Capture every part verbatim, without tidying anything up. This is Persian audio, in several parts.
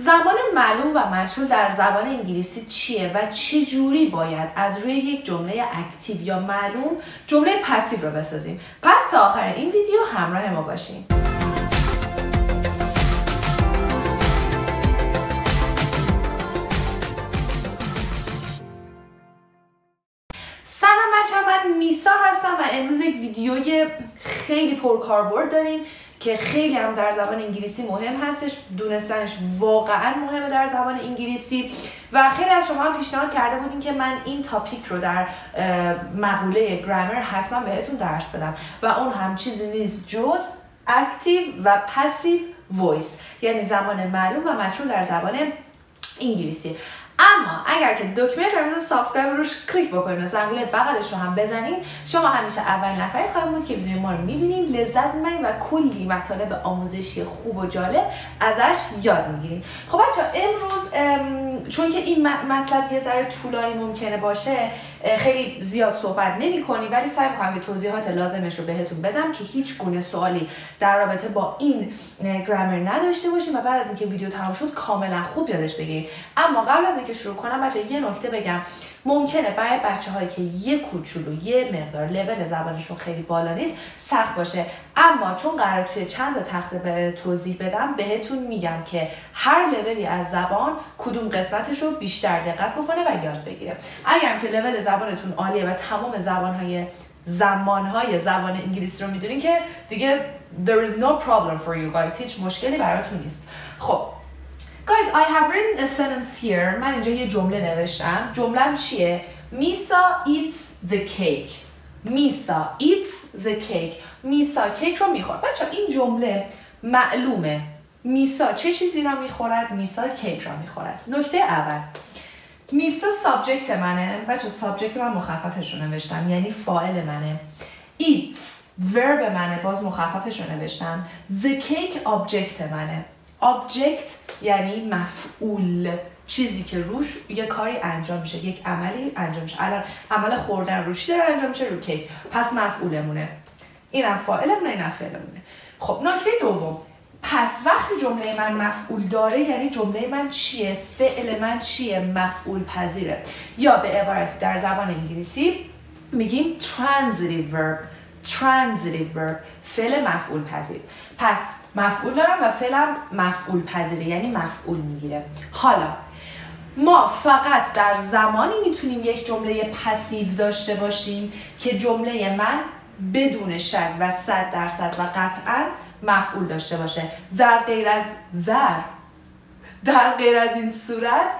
زمان معلوم و مجهول در زبان انگلیسی چیه و چه جوری باید از روی یک جمله اکتیو یا معلوم جمله پسیو رو بسازیم؟ پس تا آخر این ویدیو همراه ما باشین. سلام بچه‌ها، من میسا هستم و امروز یک ویدیوی خیلی پرکاربرد داریم که خیلی هم در زبان انگلیسی مهم هستش. دونستنش واقعا مهمه در زبان انگلیسی و خیلی از شما هم پیشنهاد کرده بودین که من این تاپیک رو در مقوله گرامر حتما بهتون درس بدم و اون هم چیزی نیست جز اکتیو و پسیو وایس، یعنی زمان معلوم و مجهول در زبان انگلیسی. اما اگر که دکمه قرمز سابسکرایب روش کلیک بکنید و زنگوله بغلش رو هم بزنید، شما همیشه اولین نفری خواهید بود که ویدیو ما رو میبینید، لذت میبرید و کلی مطالب آموزشی خوب و جالب ازش یاد میگیرید. خب بچه‌ها، امروز ام چون که این مطلب یه ذره طولانی ممکنه باشه خیلی زیاد صحبت نمی‌کنی، ولی سعی می‌کنم که توضیحات لازمش رو بهتون بدم که هیچ گونه سوالی در رابطه با این گرامر نداشته باشیم و بعد از اینکه ویدیو تمام شد کاملا خوب یادش بگیرید. اما قبل از که شروع کنم بچه یه نکته بگم. ممکنه برای بچه هایی که یه کوچولو یه مقدار لول زبانشون خیلی بالا نیست سخت باشه، اما چون قراره توی چند تا تخته به توضیح بدم بهتون میگم که هر لولی از زبان کدوم قسمتش رو بیشتر دقت بکنه و یاد بگیره. اگرم که لول زبانتون عالیه و تمام زبانهای زمانهای زبان انگلیسی رو میدونین که دیگه there is no problem for you guys، هیچ مشکلی براتون نیست. خب guys, I have written a sentence here. من اینجا یه جمله نوشتم. جمله‌م چیه؟ Misa eats the cake. Misa eats the cake. Misa cake رو میخورد. بچه این جمله معلومه. Misa چه چیزی را میخورد؟ Misa cake را میخورد. نکته اول. Misa سابجکت منه. بچه سابجکت من مخففش رو نوشتم. یعنی فاعل منه. Eats verb منه. باز مخففش رو نوشتم. The cake object منه. object یعنی مفعول، چیزی که روش یه کاری انجام میشه، یک عملی انجام میشه. الان عمل خوردن روشی داره انجام میشه رو کیک، پس مفعولمونه. اینم فاعلمونه، اینم فعلمونه. خب نکته دوم، پس وقتی جمله من مفعول داره یعنی جمله من چیه؟ فعل من چیه؟ مفعول پذیره، یا به عبارت در زبان انگلیسی میگیم transitive verb. transitive verb فعل مفعول پذیر. پس مفعول دارم و فعلم مفعول پذیره یعنی مفعول میگیره. حالا ما فقط در زمانی میتونیم یک جمله پسیو داشته باشیم که جمله من بدون شک و صد درصد و قطعا مفعول داشته باشه. در غیر از در در غیر از این صورت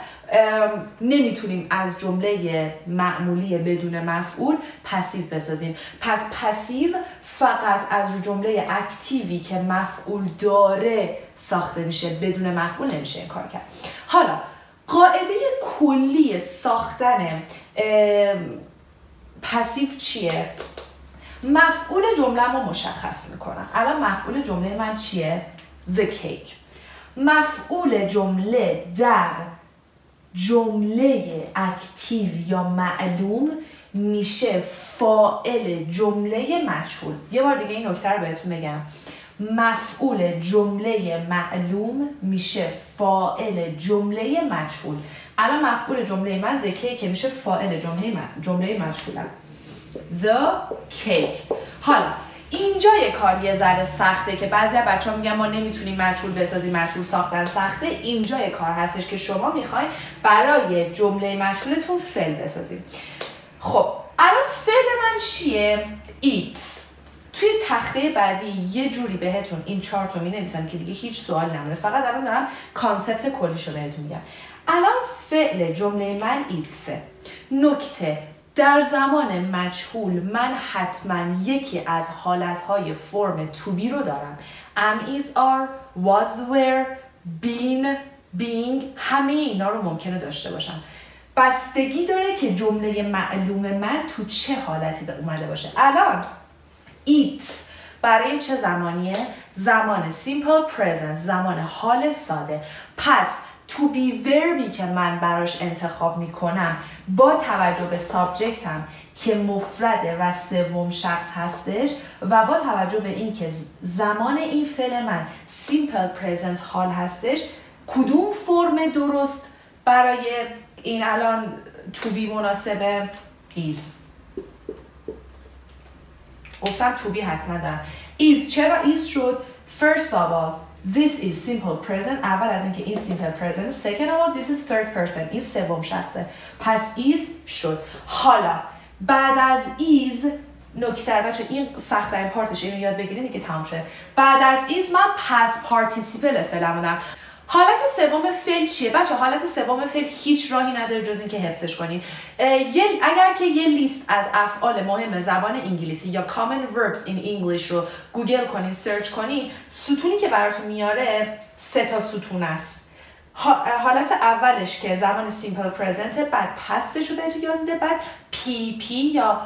نمیتونیم از جمله معمولی بدون مفعول پسیو بسازیم. پس پسیو فقط از جمله اکتیوی که مفعول داره ساخته میشه، بدون مفعول نمیشه این کار کرد. حالا قاعده کلی ساختن پسیو چیه؟ مفعول جمله ما مشخص میکنن. الان مفعول جمله من چیه؟ The cake. مفعول جمله در جمله اکتیو یا معلوم میشه فاعل جمله مجهول. یه بار دیگه این نکته رو بهتون بگم. مفعول جمله معلوم میشه فاعل جمله مجهول. الان مفعول جمله من the cake که میشه فاعل جمله جمله مجهولم. The cake. حالا اینجا یه کار یه ذره سخته که بعضی از بچه‌ها میگن ما نمیتونیم مجهول بسازیم، مجهول ساختن سخته. اینجا یه کار هستش که شما میخواین برای جمله مجهولتون فعل بسازیم. خب الان فعل من چیه؟ eats. توی تخته بعدی یه جوری بهتون این چارت رو مینویسم که دیگه هیچ سوال نمونه، فقط الان دارم کانسپت کلیشو بهتون میگم. الان فعل جمله من eats. نکته، در زمان مجهول من حتما یکی از حالتهای فرم to be رو دارم. am, is, are, was, were, been, being، همه اینا رو ممکنه داشته باشم. بستگی داره که جمله معلوم من تو چه حالتی اومده باشه. الان eats برای چه زمانیه؟ زمان simple present، زمان حال ساده. پس to be verbی که من براش انتخاب میکنم با توجه به سابجکتم که مفرده و سوم شخص هستش و با توجه به اینکه زمان این فعل من simple present حال هستش، کدوم فرم درست برای این الان to be مناسبه؟ is. گفتم to be حتما دارم. is چرا is شد؟ first of all this is simple present. اول از اینکه این simple present. second of all this is third person. این سوم شخصه. پس is شد. حالا بعد از is نکتر بچه این سخت‌ترین پارتش، اینو یاد بگیرید که تمام شده. بعد از is من پس پارتیسیپل فعلمو دارم. حالت سوم فعل چیه؟ بچه حالت سوم فعل هیچ راهی نداره جز اینکه حفظش کنید. اگر که یه لیست از افعال مهم زبان انگلیسی یا common verbs in English رو گوگل کنین، سرچ کنین، ستونی که براتون میاره سه تا ستون است. حالت اولش که زمان سیمپل پرزنت، بعد پستش رو بهتون یاد میده، بعد پی پی یا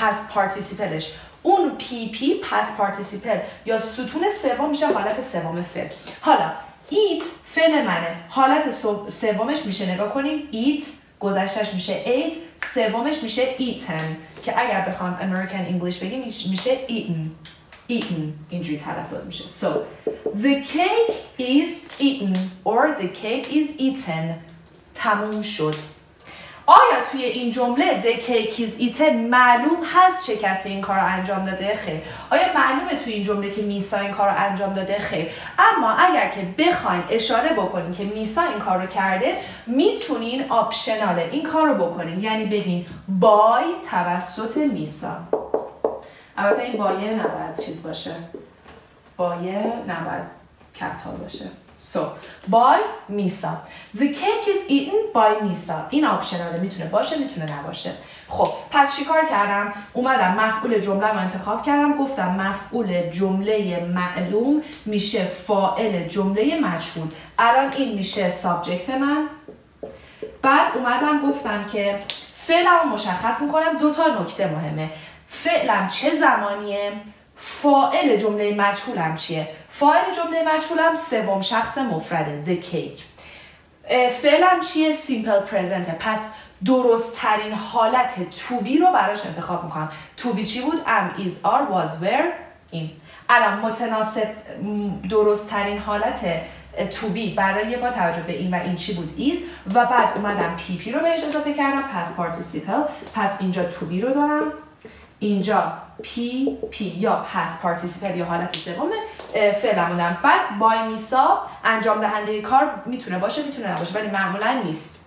پست پارتیسیپلش. اون پی پی پس پارتیسیپل یا ستون سوم میشه حالت سوم فعل. حالا ایت فعل منه، حالت سومش میشه نگاه کنیم ایت، گذشتش میشه ایت، سومش میشه ایتن که اگر بخوام امریکن انگلیش بگیم میشه ایتن. ایتن اینجوری تلفظ میشه. So the cake is eaten or the cake is eaten. تموم شد. آیا توی این جمله the cake is eaten معلوم هست چه کسی این کار رو انجام داده؟ خیر. آیا معلومه توی این جمله که میسا این کار رو انجام داده؟ خیر. اما اگر که بخواین اشاره بکنین که میسا این کار رو کرده، میتونین آپشناله این کار رو بکنین، یعنی بگین بای توسط میسا. البته این بایه نباید چیز باشه، بایه نباید کپیتال باشه. So, by میسا. The cake is eaten by میسا. این آپشناله، میتونه باشه میتونه نباشه. خب پس چیکار کردم؟ اومدم مفعول جمله رو انتخاب کردم، گفتم مفعول جمله معلوم میشه فاعل جمله مجهول. الان این میشه سابجکت من. بعد اومدم گفتم که فعلمو مشخص میکنم. دو تا نکته مهمه. فعلم چه زمانیه؟ فاعل جمله مجهولم چیه؟ فاعل جمله مجهولم سوم شخص مفرده the cake. فعلم چیه؟ simple present. پس درست ترین حالت to be رو براش انتخاب میکنم. to be چی بود؟ am, is, are, was, were. این الان متناسب درست ترین حالت to be برای با توجه به این و این چی بود؟ is. و بعد اومدم پی پی رو بهش اضافه کردم past participle. پس اینجا to be رو دارم، اینجا پی پی یا پس پارتیسیپل یا حالت سوم فعلمو دارم. بعد بای میسا انجام دهنده کار میتونه باشه میتونه نباشه، ولی معمولا نیست.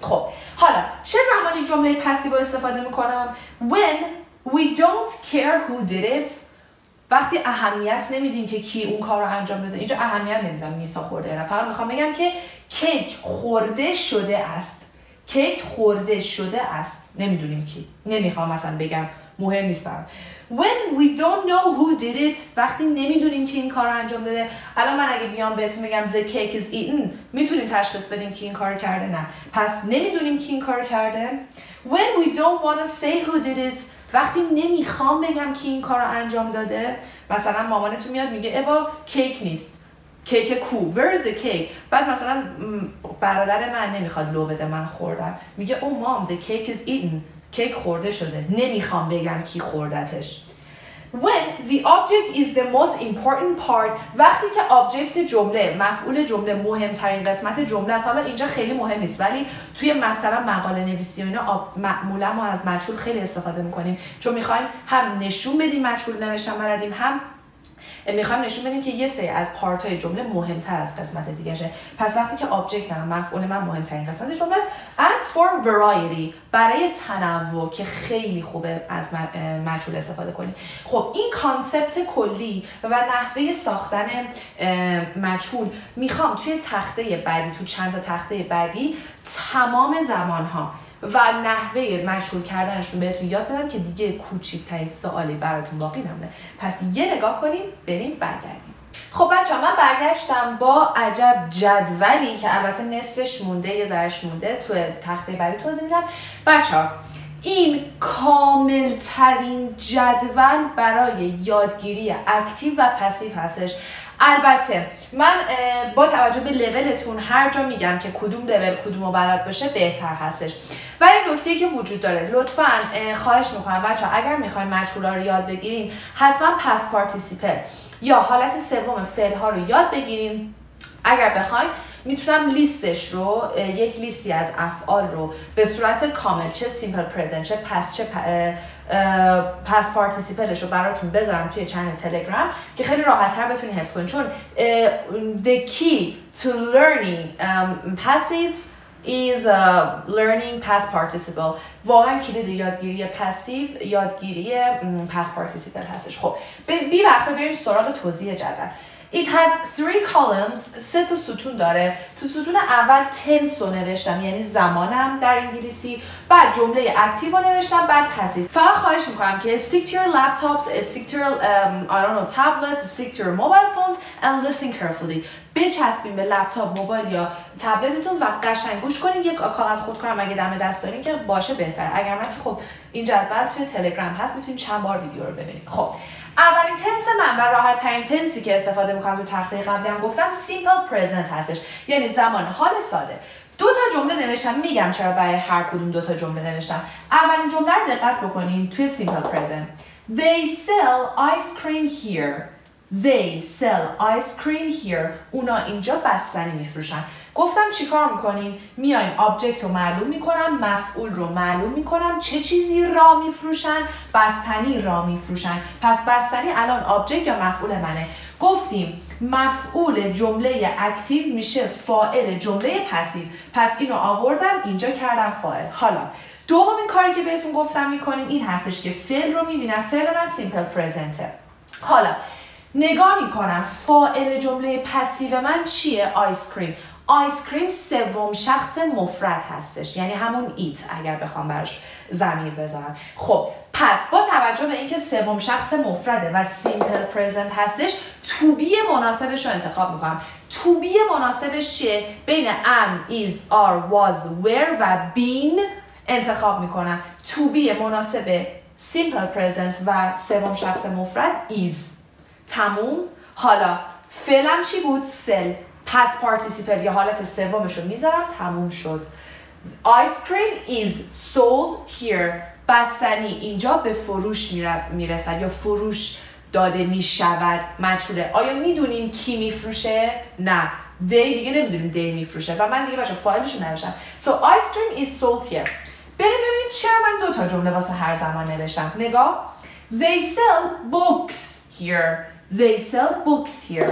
خب حالا چه زمانی جمله پسیو استفاده میکنم؟ when we don't care who did it. وقتی اهمیت نمیدیم که کی اون کار رو انجام داده. اینجا اهمیت نمیدم میسا خورده، فقط میخوام بگم که کیک خورده شده است. کیک خورده شده است، نمیدونیم کی، نمیخوام مثلا بگم، مهم نیست برام. When we don't know who did it، وقتی نمیدونیم که این کار رو انجام داده. الان من اگه بیام بهتون بگم the cake is eaten، میتونیم تشخیص بدیم که این کار رو کرده؟ نه. پس نمیدونیم که این کار رو کرده. When we don't want to say who did it، وقتی نمیخوام بگم که این کار رو انجام داده. مثلا مامانتون میاد میگه ابا کیک نیست، کیک کو، where is the cake؟ بعد مثلا برادر من نمیخواد لو بده من خوردم، میگه oh mom the cake is eaten. کیک خورده شده، نمیخوام بگم کی خوردتش. When the object is the most important part، وقتی که object جمله، مفعول جمله مهمترین قسمت جمله است. حالا اینجا خیلی مهم نیست، ولی توی مثلا مقاله نویسی و اینا معمولا ما از مجهول خیلی استفاده میکنیم، چون میخوایم هم نشون بدیم مجهول نوشتن بلدیم، هم میخوایم نشون بدیم که یه سری از پارت های جمله مهمتر از قسمت دیگه شه. پس وقتی که object هم مفعول من مهمترین قسمت جمله است. and for variety، برای تنوع که خیلی خوبه از مجهول استفاده کنیم. خب این کانسپت کلی و نحوه ساختن مجهول میخوام توی تخته بعدی، تو چند تا تخته بعدی تمام زمانها و نحوه مجهول کردنشون بهتون یاد بدم که دیگه کوچیک‌ترین سوالی براتون باقی نمونه. پس یه نگاه کنیم بریم برگردیم. خب بچه‌ها من برگشتم با عجب جدولی که البته نصفش مونده یه ذرهش مونده، تو تخته بعدی توضیح میدم. بچه‌ها این کاملترین جدول برای یادگیری اکتیو و پسیو هستش. البته من با توجه به لولتون هر جا میگم که کدوم لول کدومو بلد باشه بهتر هستش. ولی نکته‌ای که وجود داره، لطفاً خواهش میکنم بچه‌ها اگر میخواین مجهول‌ها رو یاد بگیرین حتما پس پارتیسیپل یا حالت سوم فعل‌ها رو یاد بگیرین. اگر بخواید میتونم لیستش رو، یک لیستی از افعال رو به صورت کامل، چه سیمپل پرزنت چه پس چه پس پارتیسیپلش رو براتون بذارم توی چنل تلگرام که خیلی راحت‌تر بتونید حفظ کنید، چون the key to learning um, passives is uh, learning past participle. واقعا کلید یادگیری پسیو یادگیری past participle هستش. خب بی وقفه بریم سراغ توضیح جدول. It has three columns. سه تا ستون داره. تو ستون اول tense رو نوشتم، یعنی زمانم در انگلیسی، بعد جمله اکتیو رو نوشتم، بعد پسیو. فقط خواهش میکنم که stick to your laptops, stick to your um, I don't know tablets, stick to your mobile phones and listen carefully. بچسبین به لپتاپ، موبایل یا تبلتتون و قشنگ گوش کنین. یک کاغذ خود کنم اگه دم دست دارین که باشه بهتره، اگر نه که خب این جدول توی تلگرام هست، میتونین چند بار ویدیو رو ببینید. خب اولین تنس من و راحت ترین تنسی که استفاده میکنم تو تخته قبلی هم گفتم سیمپل پرزنت هستش، یعنی زمان حال ساده. دو تا جمله نوشتم، میگم چرا برای هر کدوم دو تا جمله نوشتم. اولین جمله رو دقت بکنین توی سیمپل پرزنت. They sell ice cream here. They sell ice cream here. اونا اینجا بستنی میفروشن. گفتم چیکار میکنیم؟ میایم آبجکت رو معلوم میکنم، مفعول رو معلوم میکنم، چه چیزی را میفروشن؟ بستنی را میفروشن. پس بستنی الان آبجکت یا مفعول منه. گفتیم مفعول جمله اکتیو میشه فاعل جمله پسیو، پس اینو آوردم اینجا کردم فاعل. حالا دومین کاری که بهتون گفتم میکنیم این هستش که فعل رو میبینم، فعل من سیمپل پرزنته. حالا نگاه میکنم فاعل جمله پسیو من چیه؟ آیس کریم. آیس کریم سوم شخص مفرد هستش، یعنی همون ایت اگر بخوام براش ضمیر بذارم. خب پس با توجه به اینکه سوم شخص مفرده و سیمپل پرزنت هستش، تو بی مناسبش رو انتخاب میکنم. تو بی مناسبش چیه؟ بین am, is, are, was, were و been انتخاب میکنم. تو بی مناسب سیمپل پرزنت و سوم شخص مفرد is. تموم. حالا فعلم چی بود؟ سل. پس پارتیسیپل یا حالت سومش رو میذارم. تموم شد. Ice cream is sold here. بستنی اینجا به فروش میرسد یا فروش داده میشود، مجهوله. آیا میدونیم کی میفروشه؟ نه. They دیگه نمیدونیم دی میفروشه و من دیگه بچه فایلش رو نوشتم. So ice cream is sold here. بریم ببینیم چرا من دوتا جمله واسه هر زمان نوشتم. نگاه. They sell books here. They sell books here.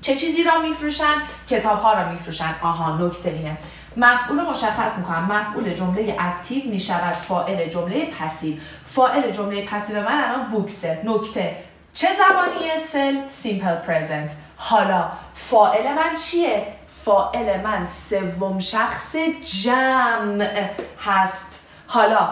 چه چیزی را میفروشن؟ کتاب ها را میفروشن. آها نکته اینه. مفعول مشخص میکنم. مفعول جمله اکتیو میشود فاعل جمله پسیو. فاعل جمله پسیو من الان بوکسه. نکته. چه زمانیه؟ سل سیمپل پرزنت. حالا فاعل من چیه؟ فاعل من سوم شخص جمع هست. حالا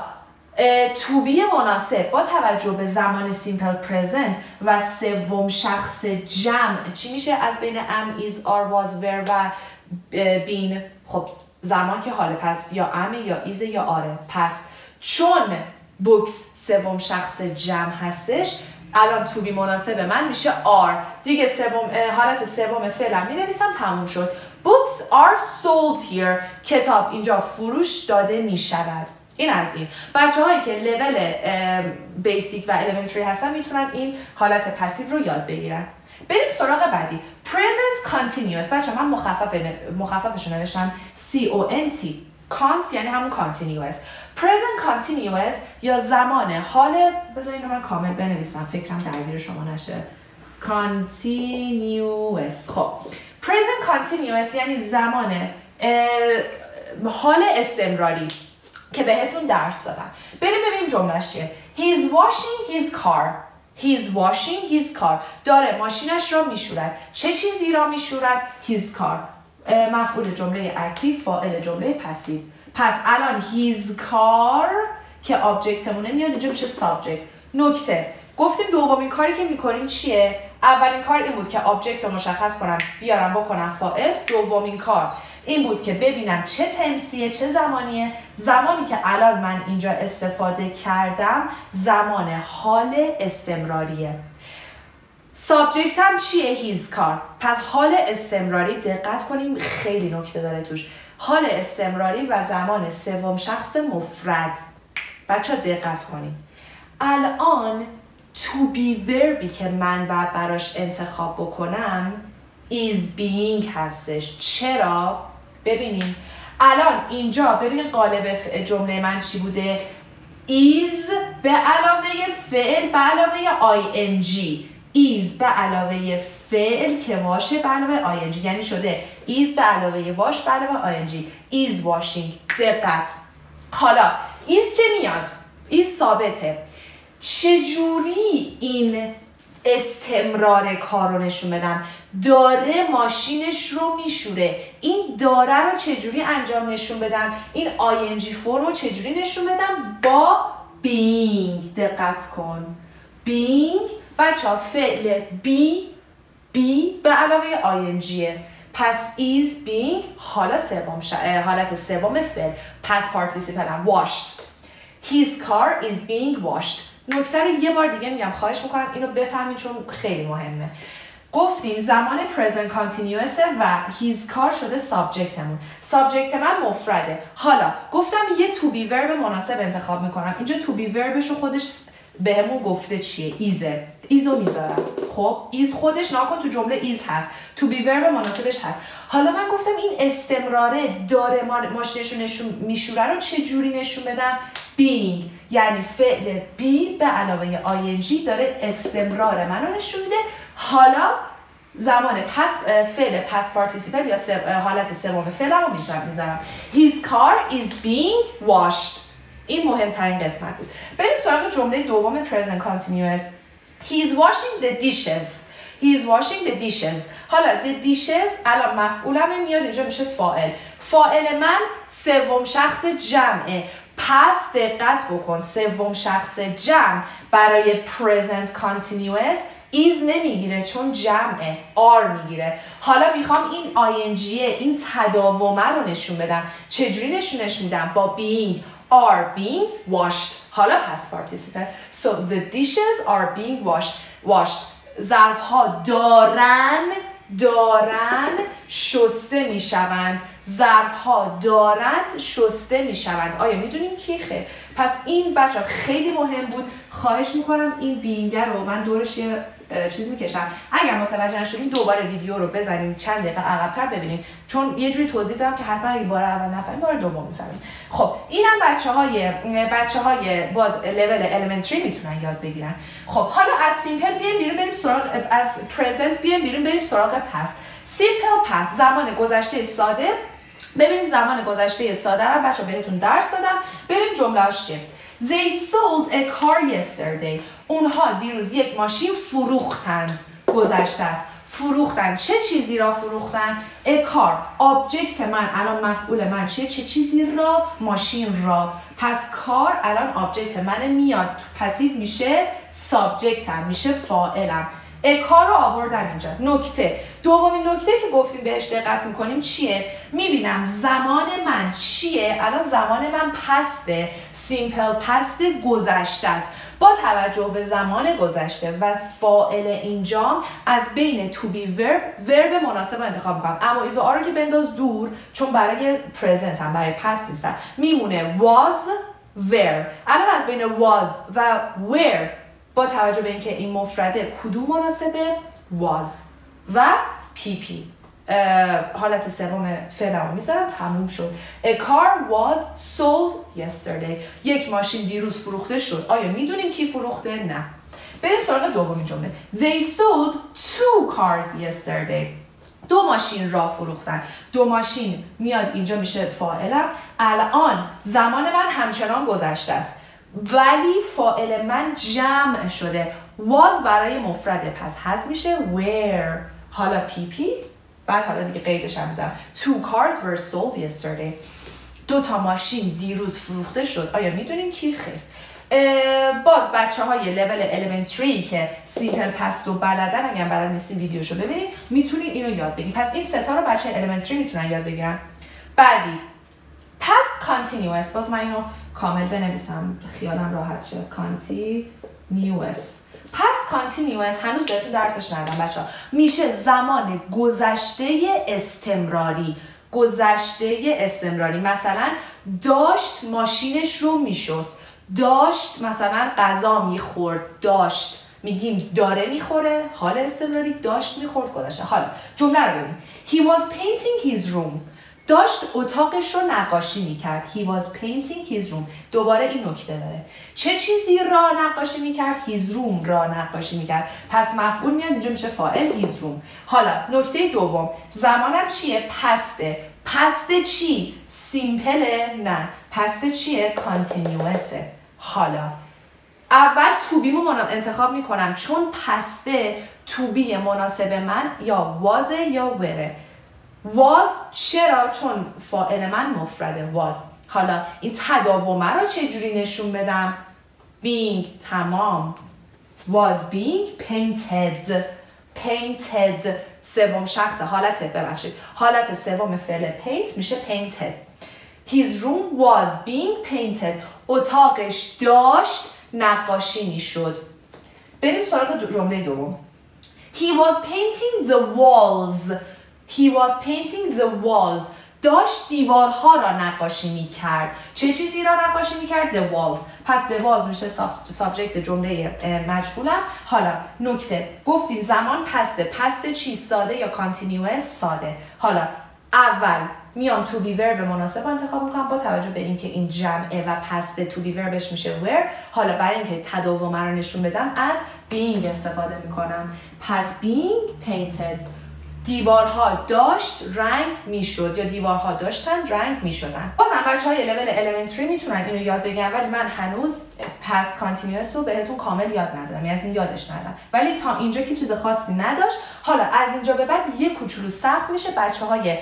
تو بی مناسب با توجه به زمان سیمپل پرزنت و سوم شخص جمع چی میشه از بین am, is, are, was, were و been؟ خب زمان که حاله، پس یا am یا is یا آره. پس چون بوکس سوم شخص جمع هستش، الان تو بی مناسب من میشه are دیگه. سوم حالت سوم فعلم مینویسم. تموم شد. Books are sold here. کتاب اینجا فروش داده میشود. این از این. بچه هایی که لول بیسیک و الیمنتری هستن میتونن این حالت پسیو رو یاد بگیرن. بریم سراغ بعدی. Present Continuous. بچه من مخفف مخففش رو نوشتم سی او ان تی. Cont یعنی همون Continuous. Present Continuous یا زمان حال. بذارین رو من کامل بنویسم فکرم درگیر شما نشه. Continuous. خب Present Continuous یعنی زمان حال استمراری که بهتون درس دادم. بریم ببینیم جمله‌اش چیه. He is washing his car. He is washing his car. داره ماشینش را میشورد. چه چیزی را میشورد؟ His car. مفعول جمله اکتیو فاعل جمله پسیو. پس الان his car که آبجکتمونه میاد اینجا میشه سابجکت. نکته. گفتیم دومین کاری که میکنیم چیه؟ اولین کار این بود که آبجکت رو مشخص کنم بیارم بکنم فاعل. دومین کار این بود که ببینم چه تنسیه چه زمانیه. زمانی که الان من اینجا استفاده کردم زمان حال استمراریه. سابجکت هم چیه؟ هیز کار. پس حال استمراری. دقت کنیم خیلی نکته داره توش. حال استمراری و زمان سوم شخص مفرد. بچه دقت کنیم. الان تو بی وربی که من باید براش انتخاب بکنم is being هستش. چرا؟ ببینیم الان اینجا ببینید قالب جمله من چی بوده؟ is به علاوه فعل به علاوه آی ان جی، is به علاوه فعل که واشه به علاوه آی ان جی، یعنی شده is به علاوه واش به علاوه آی ان جی، is washing. دقت. حالا is که میاد، is ثابته. چجوری این استمرار کار رو نشون بدم؟ داره ماشینش رو میشوره، این داره رو چجوری انجام نشون بدم؟ این آی ان جی فرم رو چجوری نشون بدم؟ با being. دقت کن being. بچه ها فعل بی بی به علاوه آی ان جی، پس is being حالا سوم ش... حالت سوم فعل، پس participle هم washed. His car is being washed. نکته رو یه بار دیگه میگم، خواهش میکنم اینو بفهمید چون خیلی مهمه. گفتیم زمان present continuous و his car شده سابجکتمون. سابجکت من مفرده. حالا گفتم یه to be verb مناسب انتخاب میکنم. اینجا to be verbش خودش بهمون گفته چیه؟ ایزه. ایزو میذارم. خب ایز خودش ناکن تو جمله ایز هست. to be verb مناسبش هست. حالا من گفتم این استمراره داره ماشینش رو نشون میشوره رو چه جوری نشون بدم؟ being، یعنی فعل بی به علاوه آی ان جی داره استمرار من رو نشون میده. حالا زمان پس فعل پس پارتیسیپل یا حالت سوم فعلم رو میذارم. His car is being washed. این مهمترین قسمت بود. بریم سراغ جمله دوم present continuous. He is washing the dishes. He is washing the dishes. حالا the dishes الان مفعولمه میاد اینجا میشه فاعل. فاعل من سوم شخص جمعه. پس دقت بکن سوم شخص جمع برای present continuous is نمیگیره چون جمعه، are میگیره. حالا میخوام این آی ان جی این تداومه رو نشون بدم. چجوری نشونش میدم؟ با being. are being washed. حالا past participle. So the dishes are being washed. washed. ظرف‌ها دارن دارن شسته میشوند. ظرف‌ها دارند شسته میشوند. آیا میدونیم کی؟ خیر. پس این بچه خیلی مهم بود. خواهش میکنم این بینگر رو من دورش یه چیز میکشم. اگر متوجه نشدین دوباره ویدیو رو بزنیم چند دقیقه عقب‌تر ببینیم، چون یه جوری توضیح دادم که حتما اگه بار اول نفهمین بار دوم میفهمین. خب اینم بچه‌های بچه‌های باز لول elementary میتونن یاد بگیرن. خب حالا از simple بیایم بیرون بریم سراغ از present بیایم بیرون بریم سراغ past. simple past زمان گذشته ساده. ببینیم زمان گذشته ساده رو بچه بهتون درس دادم. بریم جمله‌اش چیه. They sold a car yesterday. اونها دیروز یک ماشین فروختند. گذشته است. فروختند. چه چیزی را فروختند؟ A car. آبجکت من الان مفعول من چیه؟ چه چیزی را؟ ماشین را. پس کار الان آبجکت من میاد. پسیو میشه سابجکتم. میشه فاعلم. کار رو آوردم اینجا. نکته دومین نکته که گفتیم بهش دقت میکنیم چیه؟ میبینم زمان من چیه؟ الان زمان من پسته، سیمپل پست گذشته است. با توجه به زمان گذشته و فاعل اینجام از بین to be verb verb مناسب انتخاب میکنم. اما ایزو آر رو که بنداز دور، چون برای present هم برای past نیستم. میمونه was where. الان از بین was و where با توجه به اینکه این مفرده کدوم مناسبه؟ was و پی پی حالت سوم فعلمو میذارم. تموم شد. A car was sold yesterday. یک ماشین دیروز فروخته شد. آیا میدونیم کی فروخته؟ نه. بریم سراغ دومین جمله. They sold two cars yesterday. دو ماشین را فروختن. دو ماشین میاد اینجا میشه فاعلم. الان زمان من همچنان گذشته است. ولی فاعل من جمع شده. was برای مفرده پس حذف میشه where. حالا پی پی بعد حالا دیگه قیدش هم میذارم. two cars were sold yesterday. دو تا ماشین دیروز فروخته شد. آیا میدونیم کی؟ خیر. باز بچه های لول elementary که سیمپل پست و بلدن، اگر بلد نیستین ویدیوشو ببینید میتونین اینو یاد بگیرید. پس این ستا رو بچه elementary میتونن یاد بگیرن. بعدی past continuous. باز من اینو کامل بنویسم خیالم راحت شه. continuous past continuous هنوز بهتون درسش ندادم بچه ها. میشه زمان گذشته استمراری. گذشته استمراری مثلا داشت ماشینش رو میشست، داشت مثلا غذا میخورد، داشت میگیم داره میخوره، حال استمراری داشت میخورد گذاشته. حالا جمله رو ببینید. He was painting his room. داشت اتاقش رو نقاشی میکرد. He was painting his room. دوباره این نکته داره. چه چیزی را نقاشی میکرد؟ His room را نقاشی میکرد. پس مفعول میاد اینجا میشه فاعل his room. حالا نکته دوم، زمانم چیه؟ پسته. پسته چی؟ سیمپله؟ نه. پسته چیه؟ کانتینیوسه. حالا اول توبیمو منم انتخاب میکنم چون پسته توبی مناسب من یا وازه یا وره. واز چرا؟ چون فاعل من مفرده واز. حالا این تداومه را چجوری نشون بدم؟ being. تمام. was being painted. painted سوم شخص حالت ببخشید حالت سوم فعل paint میشه painted. his room was being painted. اتاقش داشت نقاشی میشد. بریم سراغ جمله دوم. he was painting the walls. He was painting the walls. داشت دیوارها را نقاشی میکرد. چه چیزی را نقاشی میکرد؟ The walls. پس the walls میشه سابجکت جمله مجهولم. حالا نکته گفتیم زمان پسته. پسته چی؟ ساده یا continuous ساده. حالا اول میام to be verb مناسب انتخاب میکنم با توجه به اینکه این جمعه و پسته to be verbش میشه were. حالا برای اینکه تداوم رو نشون بدم از being استفاده میکنم. پس being painted. دیوارها داشت رنگ میشد یا دیوارها داشتن رنگ میشدن. بازم بچه های لول elementary میتونن اینو یاد بگیرن ولی من هنوز past continuous رو بهتون کامل یاد ندادم، یعنی یادش ندادم، ولی تا اینجا که چیز خاصی نداشت. حالا از اینجا به بعد یه کوچولو سخت میشه. بچه های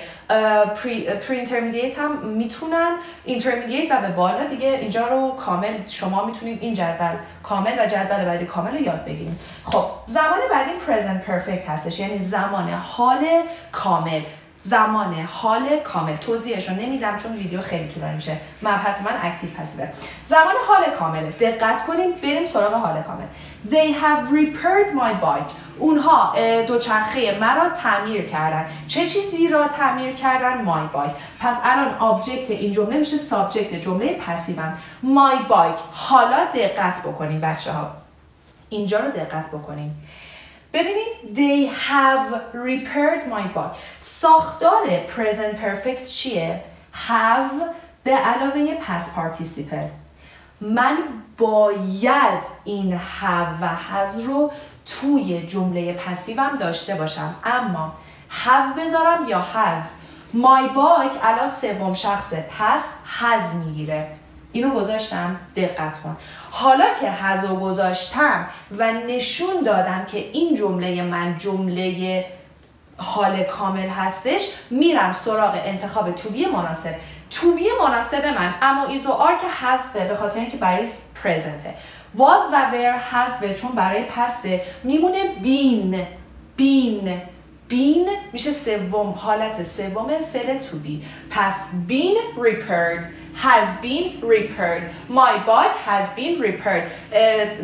pre intermediate هم میتونن intermediate و به بالا دیگه اینجا رو کامل شما میتونید این جدول کامل و جدول بعدی کامل رو یاد بگیرید. خب زمان بعدی present perfect هستش، یعنی زمان حال کامل. زمان حال کامل توضیحش رو نمیدم چون ویدیو خیلی طولانی میشه. من پس من اکتیو پسیو. زمان حال کامله. دقت کنیم بریم سراغ حال کامل. They have repaired my bike. اونها دوچرخه مرا تعمیر کردن. چه چیزی را تعمیر کردن؟ my bike. پس الان آبجکت این جمله میشه سابجکت جمله پسیوم. my bike. حالا دقت بکنیم بچه ها. اینجا رو دقت بکنیم. ببینید they have repaired my bike. ساختار present perfect چیه؟ have به علاوه past participle. من باید این have و has رو توی جمله پسیوم داشته باشم، اما have بذارم یا has. my bike الان سوم شخصه پس has میگیره. اینو گذاشتم دقت کن. حالا که هزو گذاشتم و نشون دادم که این جمله من جمله حال کامل هستش، میرم سراغ انتخاب توبی مناسب. توبی مناسب من اما ایزو آر که حذفه به خاطر اینکه برای پرزنته. was و were حذفه چون برای پسته. میمونه بین. بین بین میشه سوم حالت سوم فعل توبی. پس بین repaired. has been repaired. my bike has been repaired.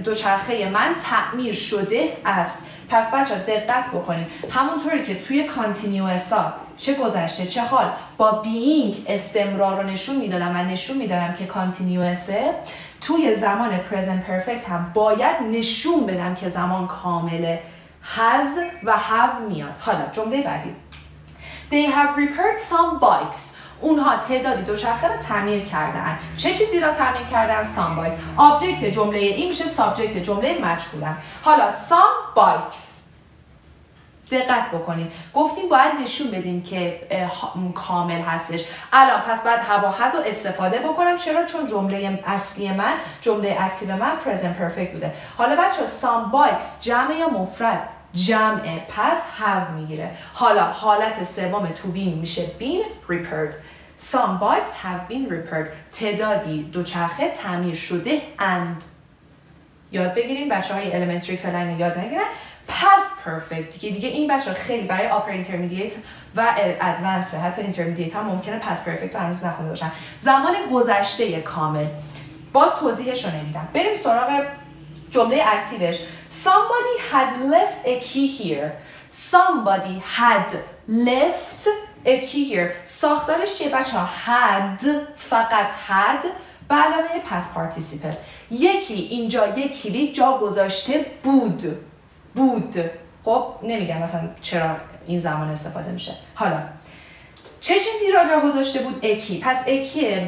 دوچرخه من تعمیر شده است. پس بچه دقت بکنید همونطوری که توی continuous ها چه گذشته چه حال با being استمرار رو نشون میدادم و نشون میدادم که continuous، توی زمان present perfect هم باید نشون بدم که زمان کامله. has و have میاد. حالا جمله بعدی they have repaired some bikes. اونها تعدادی دوچرخه را تعمیر کردن. چه چیزی را تعمیر کردن؟ some bikes. آبجکت جمله این میشه سابجکت جمله مجهولم. حالا some bikes دقت بکنید گفتیم باید نشون بدیم که کامل هستش. الان پس بعد هوا هز رو استفاده بکنم. چرا؟ چون جمله اصلی من جمله اکتیو من present perfect بوده. حالا بچه some bikes جمع یا مفرد؟ جمعه پس have میگیره. حالا حالت سوم to be میشه been repaired. some bikes have been repaired. تعدادی دوچرخه تعمیر شده and. یاد بگیریم بچه های elementary فعلا یاد نگیرن. past perfect دیگه دیگه این بچه خیلی برای upper intermediate و advanced حتی intermediate هم ممکنه past perfect رو هنوز نخونده باشن. زمان گذشته کامل باز توضیحش رو نمیدم. بریم سراغ جمله اکتیوش. Somebody had left a key here. Somebody had left a key here. ساختارش چیه بچه ها؟ had فقط had به علاوه پس پارتیسیپل. یکی اینجا یک کلید جا گذاشته بود. بود. خب نمیگم مثلا چرا این زمان استفاده میشه. حالا چه چیزی را جا گذاشته بود؟ اکی. پس اکی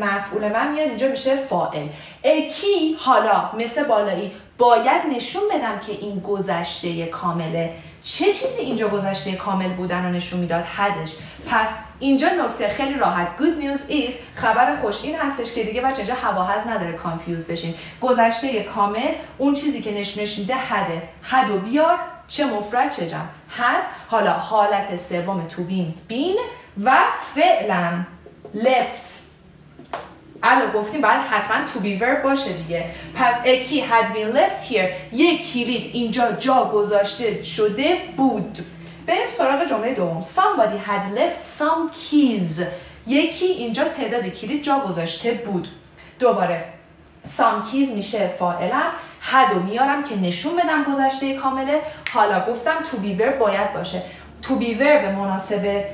مفعول من میاد اینجا میشه فاعل. اکی حالا مثل بالایی باید نشون بدم که این گذشته کامله. چه چیزی اینجا گذشته کامل بودن رو نشون میداد؟ حدش. پس اینجا نکته خیلی راحت. Good news is خبر خوش این هستش که دیگه بچه اینجا هواهز نداره کانفیوز بشین. گذشته کامل اون چیزی که نشونش میده حده. حد و بیار چه مفرد چه جمع. حد حالا حالت سوم تو بین بین و فعلا left. الان گفتیم باید حتما to be verb باشه دیگه. پس اکی had been left here. یک کلید اینجا جا گذاشته شده بود. بریم سراغ جمله دوم. Somebody had left some keys. یکی اینجا تعداد کلید جا گذاشته بود. دوباره some keys میشه فاعلم. had و میارم که نشون بدم گذشته کامله. حالا گفتم to be verb باید باشه. to be verb مناسبه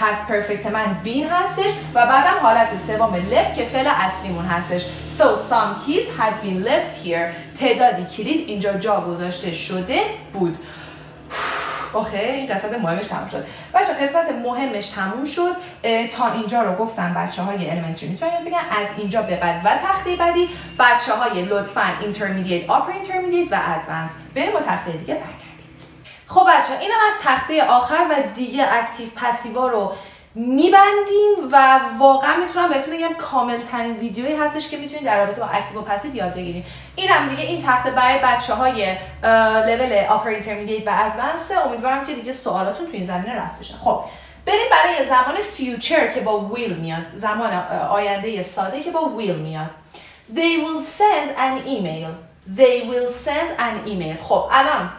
پس پرفکت من بین هستش و بعدم حالت سوم left که فعل اصلیمون هستش. So some keys had been left here. تعدادی کلید اینجا جا گذاشته شده بود. اوکی این قسمت مهمش تموم شد. بچه قسمت مهمش تموم شد. تا اینجا رو گفتم بچه های elementary میتونن یاد بگیرن. از اینجا به بعد و تخته بعدی بچه های لطفاً intermediate, upper intermediate و advanced. بریم با تخته دیگه برگردیم. خب بچه اینم از تخته آخر و دیگه اکتیو پسیوا رو میبندیم و واقعا میتونم بهتون بگم کامل ترین ویدیویی هستش که میتونید در رابطه با اکتیو و پسیو یاد بگیرید. اینم دیگه این تخته برای بچه های لول آپر اینترمدیت و ادوانس. امیدوارم که دیگه سوالاتون تو این زمینه رفع بشه. خب بریم برای زمان فیوچر که با ویل میاد. زمان آینده ساده که با ویل میاد. They will send an email. They will send an email. خب الان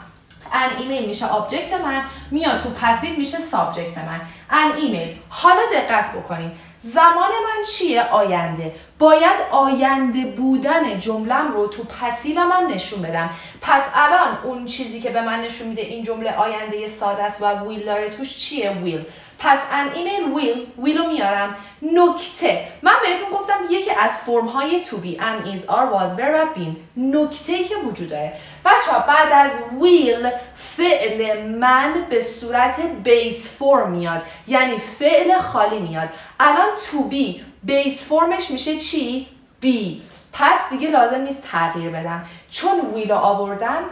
ان ایمیل میشه آبجکت من، میاد تو پسیو میشه سابجکت من. ان ایمیل. حالا دقت بکنید زمان من چیه؟ آینده. باید آینده بودن جمله‌م رو تو پسیوم هم نشون بدم. پس الان اون چیزی که به من نشون میده این جمله آینده ساده است و ویل داره توش چیه؟ ویل. پس ان ایمیل ویل، ویل رو میارم. نکته من بهتون گفتم یکی از فرم های to be am is are was were و been نکته‌ای که وجود داره. بچه‌ها بعد از will فعل من به صورت بیس فرم میاد یعنی فعل خالی میاد. الان to be بیس فرمش میشه چی؟ be. پس دیگه لازم نیست تغییر بدم چون will رو آوردم.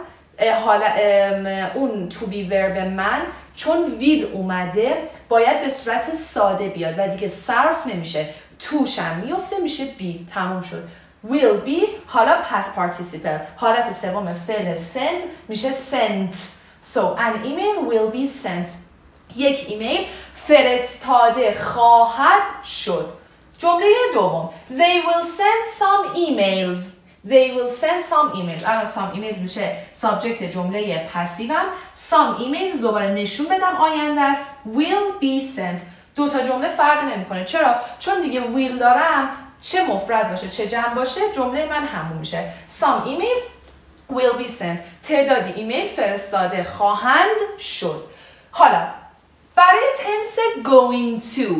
حالا اون to be verb من چون ویل اومده باید به صورت ساده بیاد و دیگه صرف نمیشه. توشم میفته میشه بی. تموم شد. will be حالا پس پارتیسیپل حالت سوم فعل send میشه sent. So an email will be sent. یک ایمیل فرستاده خواهد شد. جمله دوم They will send some emails. They will send some emails. الان some emails میشه سابجکت جمله پسیوم. Some emails دوباره نشون بدم آینده است. Will be sent. دو تا جمله فرق نمیکنه. چرا؟ چون دیگه will دارم چه مفرد باشه چه جمع باشه جمله من همون میشه. Some emails will be sent. تعدادی ایمیل فرستاده خواهند شد. حالا برای تنس going to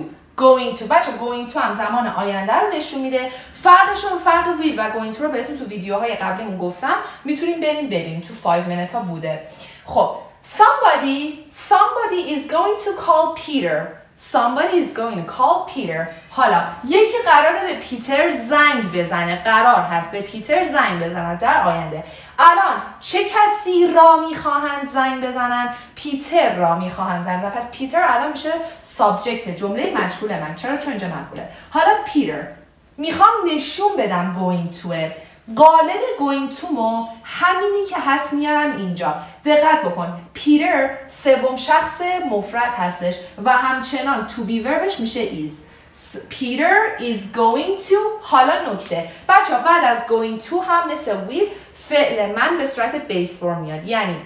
going to بچه going to هم زمان آینده رو نشون میده. فرقشون فرق ویل و going to رو بهتون تو ویدیوهای قبلیمون گفتم. میتونیم بریم بریم تو پنج minute ها بوده. خب somebody somebody is going to call Peter. Somebody is going to call Peter. حالا یکی قراره به پیتر زنگ بزنه. قرار هست به پیتر زنگ بزنه در آینده. الان چه کسی را میخواهند زنگ بزنن؟ پیتر را میخواهند زنگ بزنن. پس پیتر الان میشه سابجکت جمله مجهول من. چرا؟ چون اینجا مجهوله. حالا پیتر میخوام نشون بدم going to. قالب going to مو همینی که هست میارم اینجا. دقت بکن پیتر سوم شخص مفرد هستش و همچنان to be verbش میشه is. Peter is going to حالا نکته بچه ها بعد از going to هم مثل will فعل من به صورت بیس فرم میاد یعنی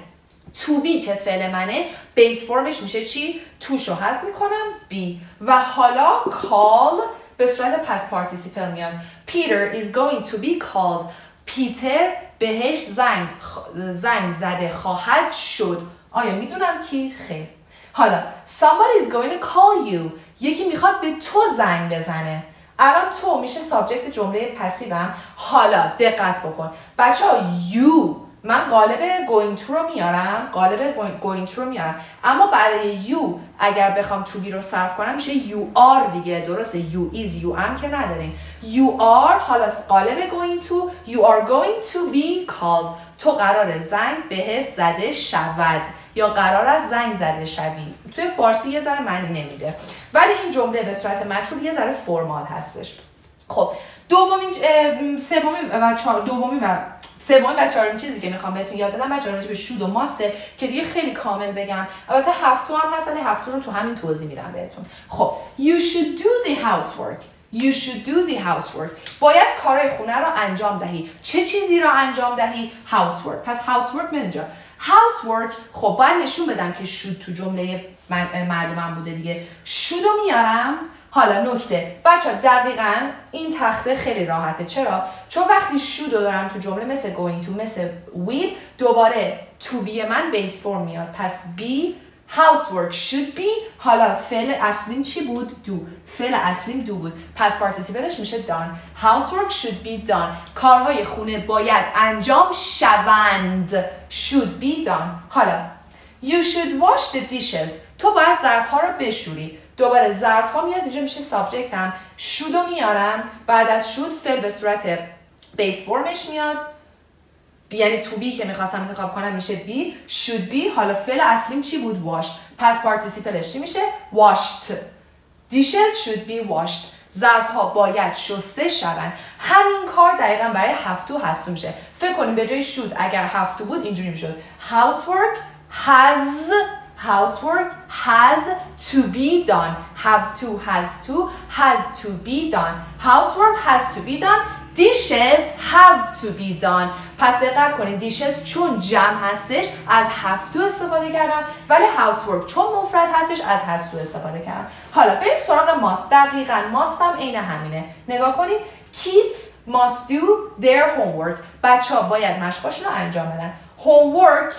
to be که فعل منه بیس فرمش میشه چی؟ توشو حذف میکنم be و حالا call به صورت پس پارتیسیپل میاد. Peter is going to be called. پیتر بهش زنگ زنگ زده خواهد شد. آیا میدونم کی؟ خیر. حالا somebody is going to call you. یکی میخواد به تو زنگ بزنه. الان تو میشه سابجکت جمله پسیوم. حالا دقت بکن بچه ها، you من قالب going to رو میارم، قالب going to رو میارم، اما برای you اگر بخوام to be رو صرف کنم میشه you are دیگه، درسته؟ you is you am که نداریم. you are حالا قالب going to، you are going to be called. تو قراره زنگ بهت زده شود یا قرار است زنگ زده شوی. توی فارسی یه ذره معنی نمیده ولی این جمله به صورت مجهول یه ذره فرمال هستش. خب دومین سومین و چهار دومین و سومین و چهارمین چیزی که میخوام بهتون یاد بدم بچه‌ها راجع به شود و ماسه که دیگه خیلی کامل بگم، البته هفتو هم هست ولی هفتو رو تو همین توضیح میدم بهتون. خب you should do the housework. You should do the housework. باید کارهای خونه رو انجام دهی. چه چیزی رو انجام دهی؟ housework. پس housework من اینجا. housework خب باید نشون بدم که should تو جمله معلومم بوده دیگه. should رو میارم. حالا نکته بچه دقیقا این تخته خیلی راحته. چرا؟ چون وقتی should رو دارم تو جمله مثل going to، مثل will، دوباره to be من base form میاد. پس be housework should be. حالا فعل اصلیم چی بود؟ do. فعل اصلیم do بود. پس پارتیسیپلش میشه done. housework should be done. کارهای خونه باید انجام شوند. should be done. حالا you should wash the dishes. تو باید ظرفها رو بشوری. دوباره ظرفها میاد اینجا میشه subject هم. should رو میارم. بعد از should فعل به صورت base formش میاد. یعنی to be که میخواستم انتخاب کنم میشه be. should be. حالا فعل اصلیم چی بود؟ wash. پس پارتیسیپلش چی میشه؟ washed. dishes should be washed. ظرفها باید شسته شوند. همین کار دقیقا برای هفتو هستو میشه. فکر کنیم به جای should اگر هفتو بود اینجوری میشد housework has. housework has to be done. have to has to has to be done. housework has to be done. dishes have to be done. پس دقت کنید dishes چون جمع هستش از have to استفاده کردم ولی housework چون مفرد هستش از has to استفاده کردم. حالا بریم سراغ must. دقیقاً must هم عین همینه. نگاه کنید kids must do their homework. بچه ها باید مشقاشون رو انجام بدن. homework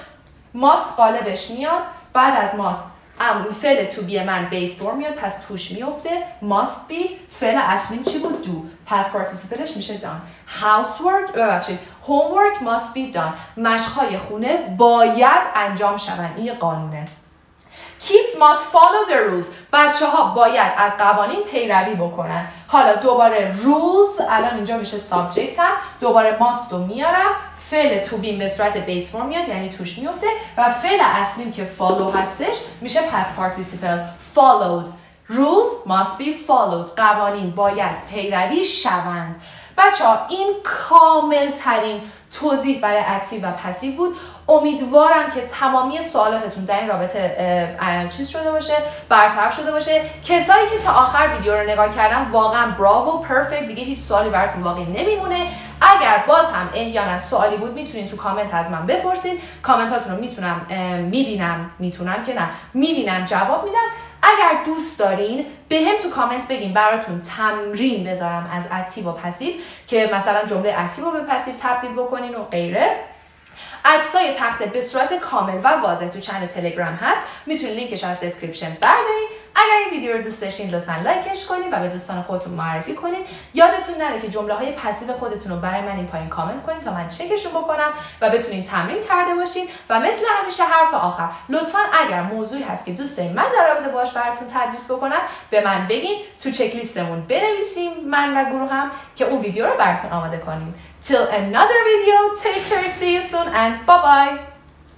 must قالبش میاد. بعد از must فعل to be من بیس فور میاد پس توش میفته must be. فعل اصلیم چی بود؟ do. پس پارتیسیپلش میشه done. housework ببخشید homework must be done. مشقهای خونه باید انجام شوند. این قانونه. kids must follow the rules. بچه ها باید از قوانین پیروی بکنن. حالا دوباره rules الان اینجا میشه subject هم. دوباره must رو میارم. فعل to be به صورت بیس فور میاد یعنی توش میفته و فعل اصلیم که follow هستش میشه past participle followed. rules must be followed. قوانین باید پیروی شوند. بچه ها این کامل ترین توضیح برای اکتیو و پسیو بود. امیدوارم که تمامی سوالاتتون در این رابطه چیز شده باشه، برطرف شده باشه. کسایی که تا آخر ویدیو رو نگاه کردن واقعا براوو، پرفکت. دیگه هیچ سوالی براتون باقی نمیمونه. اگر باز هم احیانا سوالی بود میتونید تو کامنت از من بپرسید. کامنتاتون رو میتونم میبینم میتونم که نه میبینم جواب میدم. اگر دوست دارین بهم تو کامنت بگین براتون تمرین بذارم از اکتیو و پسیو که مثلا جمله اکتیو رو به پسیو تبدیل بکنین و غیره. عکسای تخته به صورت کامل و واضح تو چنل تلگرام هست. میتونید لینکش از دسکریپشن بردارین. اگر این ویدیو رو دوست داشتین لطفاً لایکش کنین و به دوستان خودتون معرفی کنین. یادتون نره که جمله های پسیو خودتون رو برای من این پایین کامنت کنین تا من چکشون بکنم و بتونین تمرین کرده باشین. و مثل همیشه حرف آخر، لطفاً اگر موضوعی هست که دوست دارین من در رابطه باهاش براتون تدریس بکنم به من بگین تو چک لیستمون بنویسیم من و گروهم که اون ویدیو رو براتون آماده کنیم. Till another video, take care, see you soon and bye bye!